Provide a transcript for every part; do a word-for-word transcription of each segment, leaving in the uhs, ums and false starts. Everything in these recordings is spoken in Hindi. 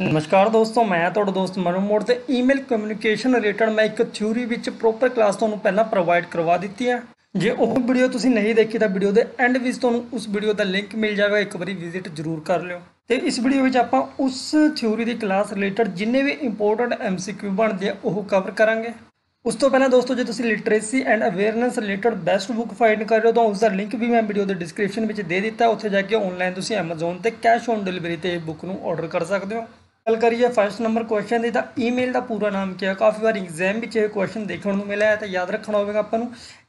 नमस्कार दोस्तों, मैं थोड़ा दोस्त मनु मोड़ से ईमेल कम्युनिकेशन रिलेटेड मैं एक थ्योरी विच प्रोपर क्लास तो पहला प्रोवाइड करवा दी है। जो वो वीडियो तुसी नहीं देखी तो वीडियो के एंड में तो उस वीडियो का लिंक मिल जाएगा, एक बार विजिट जरूर कर लियो। तो इस वीडियो में आप उस थ्योरी की क्लास रिलेटेड जिन्हें भी इंपोर्टेंट एम सी क्यू बनते हैं वह कवर करांगे। उस तो पहले दोस्तों जो तुसी literacy and awareness related best book find कर रहे हो तो उसका लिंक भी मैं वीडियो के डिस्क्रिप्शन में दे दिता है, उत्थे जाके ऑनलाइन तुसी अमेजोन से कैश ऑन डिलीवरी से बुक नूं ऑर्डर कर सकते हो। गल करिए फर्स्ट नंबर क्वेश्चन की तो ईमेल का पूरा नाम क्या है। काफ़ी बार एग्जाम में यह क्वेश्चन देखने को मिला है, तो याद रखना होगा आपको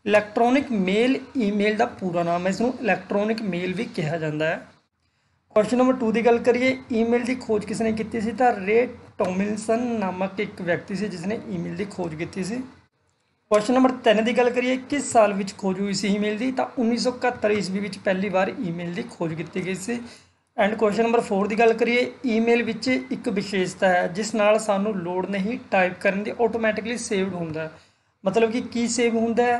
इलैक्ट्रॉनिक मेल ईमेल का पूरा नाम है, इसनूं इलैक्ट्रॉनिक मेल भी कहा जाता है। क्वेश्चन नंबर टू की गल करिए ईमेल की खोज किसने की थी, तो रे टॉमिलसन नामक एक व्यक्ति से जिसने ईमेल की खोज की थी। क्वेश्चन नंबर तीन की गल करिए किस साल में खोज हुई सी ईमेल की, तो उन्नीस सौ इकहत्तर ईस्वी में पहली बार ईमेल की खोज की गई सी। एंड क्वेश्चन नंबर फोर की गल करिए ईमेल विच एक विशेषता है जिस नाल सानू लोड़ नहीं टाइप करने की, ऑटोमैटिकली सेव्ड होंदा है। मतलब कि की सेव होंदा है,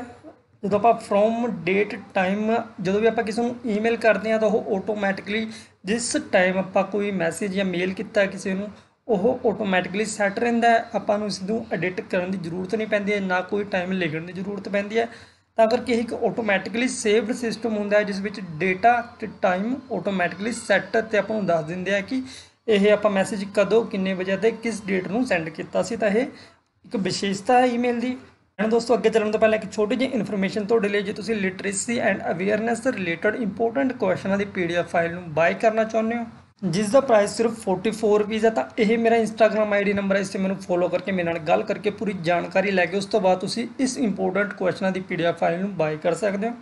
जो आप फ्रॉम डेट टाइम जो भी आप किसी को ईमेल करते हैं तो वह ऑटोमैटिकली जिस टाइम आप कोई मैसेज या मेल किया किसी को वह ऑटोमैटिकली सैट रहिंदा है। आपां नूं इस नूं एडिट करने की जरूरत नहीं पैंदी है, ना कोई टाइम लिखण की जरूरत पैंदी है, तां करके एक ऑटोमैटिकली सेव्ड सिस्टम होंदा है जिस विच डेटा ते टाइम ऑटोमैटिकली सैट ते आपां नूं दस दिंदे आ कि यह आपां मैसेज कदों किन्ने बजे ते किस डेट नूं सेंड कीता सी। तां यह एक विशेषता है ईमेल दी। एंड दोस्तों अगे चलण तों पहले एक छोटी जी इन्फॉर्मेशन तुहाडे लई, जे तुसीं literacy and awareness related important क्वेश्चनां दी पीडीएफ फाइल नूं बाय करना चाहुंदे हो जिसका प्राइस सिर्फ फोर्टी फोर रुपीज़ है, तो यह मेरा इंस्टाग्राम आई डी नंबर है, इसे मैं फॉलो करके मेरे नाल गल करके पूरी जानकारी लैके उस तो बाद तुसी इस इंपोर्टेंट क्वेश्चन की पी डी एफ फाइल में बाय कर सकते हो।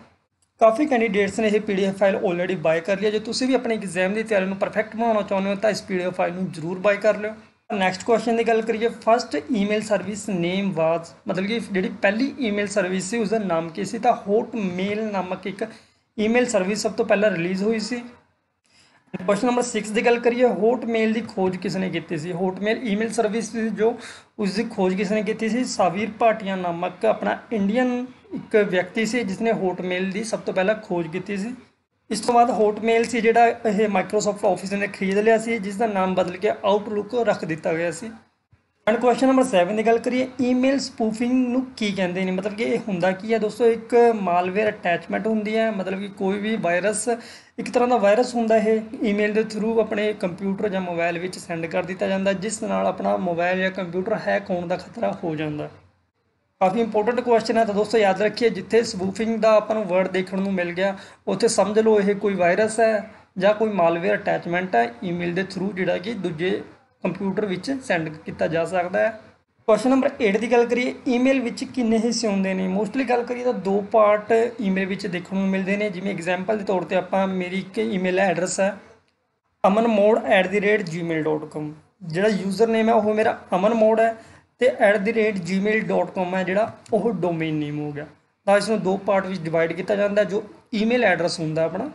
काफ़ी कैंडीडेट्स ने यह P D F file already buy कर लिया। जो तुसी भी अपने एग्जाम की तैयारी में परफेक्ट बनाना चाहते हो तो इस पी डी एफ फाइल में जरूर बाय कर लो। नैक्सट क्वेश्चन की गल करिए first email service name was, मतलब कि जी पहली ईमेल सर्विस से उसका नाम की सी, तो होटमेल नामक एक ईमेल सर्विस सब तो पहला रिलीज़ हुई सी। क्वेश्चन नंबर सिक्स की गल करिए होटमेल की खोज किसने की थी। होटमेल ईमेल सर्विस जो उसकी खोज किसने की थी, सावीर भाटिया नामक अपना इंडियन एक व्यक्ति से जिसने होटमेल की सब तो पहला खोज की थी। इस तो बाद होटमेल से जोड़ा यह माइक्रोसॉफ्ट ऑफिस ने खरीद लिया सी, जिसका नाम बदल के आउटलुक रख दिता गया सी। एंड क्वेश्चन नंबर सैवन की गल करिए ईमेल स्पूफिंग नू की कहते हैं, मतलब कि यह होंदा की है दोस्तों, एक मालवेयर अटैचमेंट होंदी है। मतलब कि कोई भी वायरस एक तरह का वायरस होंदा है, ईमेल के थ्रू अपने कंप्यूटर या मोबाइल में सेंड कर दिया जाता जिस नाल अपना मोबाइल या कंप्यूटर हैक होने का खतरा हो जाता है। काफ़ी इंपोर्टेंट क्वेश्चन है, तो दोस्तों याद रखिए जिथे स्पूफिंग का अपन वर्ड देखने को मिल गया उत्थे समझ लो यह कोई वायरस है या कोई मालवेयर अटैचमेंट है ईमेल के थ्रू जोड़ा कि दूजे कंप्यूटर विच सेंड किया जा सकता है। क्वेश्चन नंबर एट की गल करिए ईमेल विच किन्ने हिस्से होंदे ने। मोस्टली गल करिए तो दो पार्ट ईमेल विच देखने को मिलते हैं, जिमें एग्जाम्पल के तौर पर आपां मेरी एक ईमेल एड्रैस है अमन मोड़ at the rate Gmail dot com, जिहड़ा यूजर नेम है वह मेरा अमन मोड़ है तो at the rate Gmail dot com है जिहड़ा वह डोमेन नेम हो गया। तो इसनूं दो पार्ट विच डिवाइड किया जाता जो ईमेल एड्रैस होंदा अपना।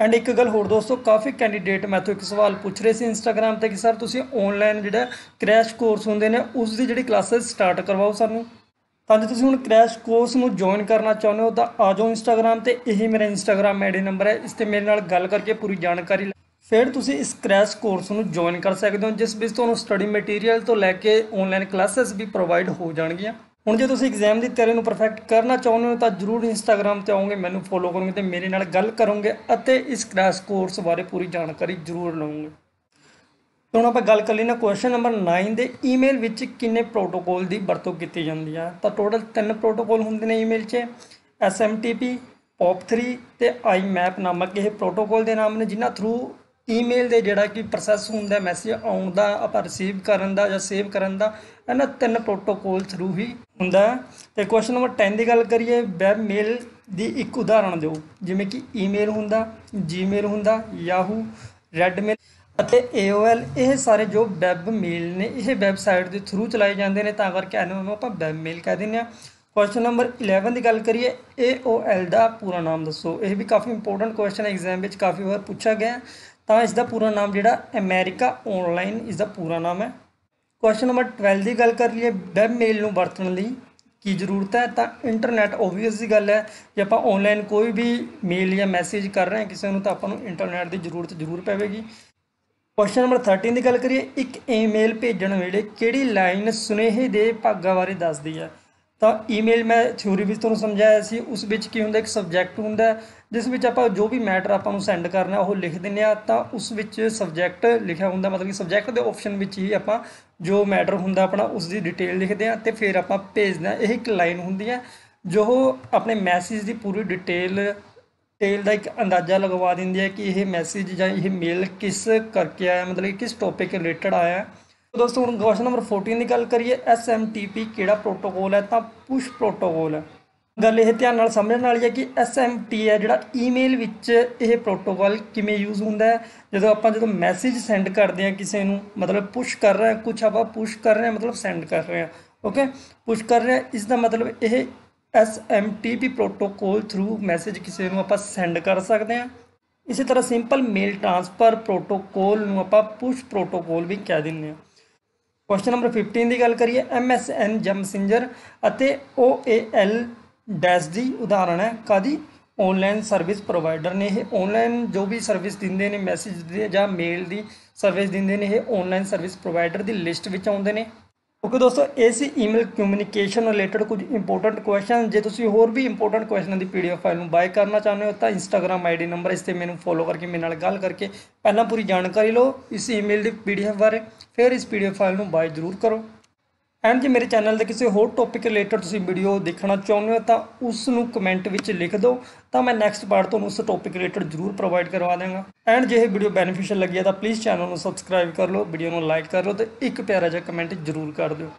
एंड एक गल होर दोस्तों, काफ़ी कैंडीडेट मैं तो एक सवाल पूछ रहे थे इंस्टाग्राम पर कि सर तुसी ऑनलाइन जो क्रैश कोर्स होंगे ने उसकी जी क्लासेस स्टार्ट करवाओ सूँ। तो जो तुसी हुण क्रैश कोर्स में ज्वाइन करना चाहते हो तो आ जाओ इंस्टाग्राम पर, यही मेरा इंस्टाग्राम आई डी नंबर है, इससे मेरे नाल गल करके पूरी जानकारी फिर तुसी इस क्रैश कोर्स में ज्वाइन कर सकते हो जिस विच तुहानूं स्टडी मटीरियल तो लैके ऑनलाइन क्लासेस भी प्रोवाइड हो जाएगी। हुण जो तुसी एग्जाम की तैयारी परफेक्ट करना चाहुंदे हो तो जरूर इंस्टाग्राम ते आओगे, मैनूं फॉलो करोगे तो मेरे नाल गल करोगे और इस क्रैश कोर्स बारे पूरी जानकारी जरूर लओगे। तो हुण आपां गल कर लैने क्वेश्चन नंबर नाइन दे ईमेल विच किन्ने प्रोटोकॉल की वरतों की जाती है। तो टोटल तीन प्रोटोकॉल होंदे ने ईमेल च, S M T P, POP three ते आई मैप नामक यह प्रोटोकॉल के नाम ने जिन्हां थ्रू ईमेल दे जिहड़ा कि प्रोसैस होंदा मैसेज आउण दा आपां रिसीव करन दा जां सेव करन दा, इन्हां तीन प्रोटोकॉल थ्रू ही होंदा। ते क्वेश्चन नंबर टेन की गल करिए वैबमेल दी एक उदाहरण दिओ, जिवें कि ईमेल होंदा, जीमेल होंदा, याहू, रेडमेल अते ए ओ एल, यह सारे जो वैबमेल ने यह वैबसाइट के थ्रू चलाए जाते हैं, तां करके इन्हां नूं आपां वैबमेल कह दिंदे आ। क्वेश्चन नंबर इलेवन की गल करिए ए ओ एल का पूरा नाम दसो। यह भी काफ़ी इंपोर्टेंट क्वेश्चन एग्जाम में काफ़ी बार पूछा गया, तो इसका पूरा नाम जोड़ा अमेरिका ऑनलाइन इसका पूरा नाम है। क्वेश्चन नंबर ट्वेल्व की गल करिए वेबमेल में वरतन लई की जरूरत है। तो इंटरनेट ओबीयस की गल है, जो आप ऑनलाइन कोई भी मेल या मैसेज कर रहे हैं किसी को तो आपको इंटरनेट की जरूरत जरूर पवेगी। क्वेश्चन नंबर थर्टीन की गल करिए एक ईमेल भेजण वेले किहड़ी लाइन सुनेहे दे भागां बारे दसदी है। तो ईमेल मैं थ्योरी भी तुहानूं समझाया सी, उस विच की हुंदा एक सबजैक्ट हुंदा जिस विच आपां जो भी मैटर आपां नूं सेंड करना वह लिख दिंदे आ। तां उस विच सबजैक्ट लिखिया हुंदा, मतलब कि सबजैक्ट दे ऑप्शन विच ही आपां जो मैटर हुंदा अपना उसकी डिटेल लिखदे आ ते फिर आपां भेजदे आ। इह एक लाइन हुंदी है जो अपने मैसेज की पूरी डिटेल डिटेल का एक अंदाज़ा लगवा देंदी है कि यह मैसेज या यह मेल किस करके आया, मतलब कि किस टॉपिक के रिलेटेड आया। तो दोस्तों हम क्वेश्चन नंबर फोर्टीन की गल करिए एस एम टी पी किहड़ा प्रोटोकॉल है। तो पुश प्रोटोकॉल है। गल यह ध्यान नाल समझण वाली है कि एस एम टी है जिहड़ा ईमेल विच यह प्रोटोकॉल किवें यूज़ हुंदा है। जदों आपां जदों मैसेज सेंड करते हैं किसी नूं, मतलब पुश कर रहे हैं, कुछ आपां पुश कर रहे हैं मतलब सेंड कर रहे हैं, ओके पुश कर रहे हैं। इसका मतलब यह S M T P protocol through message किसी को आप सेंड कर सकते हैं। इसी तरह सिंपल मेल ट्रांसफर प्रोटोकॉल में आप पुश प्रोटोकॉल भी कह देंगे। क्वेश्चन नंबर फिफ्टीन की गल करिए एम एस एन या मैसेंजर अते ओ ए एल डैश दी उदाहरण है कादी ऑनलाइन सर्विस प्रोवाइडर ने। यह ऑनलाइन जो भी सर्विस दिंदे ने मैसेज दी या मेल की सर्विस दिंदे ने, यह ऑनलाइन सर्विस प्रोवाइडर की लिस्ट में आउंदे ने। ओके दोस्तों ये सी ईमेल कम्यूनीकेशन रिलेटेड कुछ इंपोर्टेंट क्वेश्चन। जो तुम होर भी इंपोर्टेंट क्वेश्चन की पी डी एफ फाइल में बाय करना चाहते हो तो इंस्टाग्राम आई डी नंबर इस मैंने फॉलो करके मेरे नाल गल करके पहला पूरी जानकारी लो इस ईमेल की पी डी एफ बारे, फिर इस पी डी एफ फाइल में बाय जरूर करो। एंड जो मेरे चैनल के किसी होर टॉपिक रिलेटेड तुम वीडियो देखना चाहते हो तो उसनू कमेंट में लिख दो, तो मैं नैक्सट पार्ट तुहानू उस टॉपिक रिलेटेड जरूर प्रोवाइड करवा देंगा। एंड जो ये वीडियो बेनीफिशियल लगी है तो प्लीज़ चैनल में सबसक्राइब कर लो, वीडियो में लाइक कर लो तो एक प्यारा जहा कमेंट जरूर कर दो।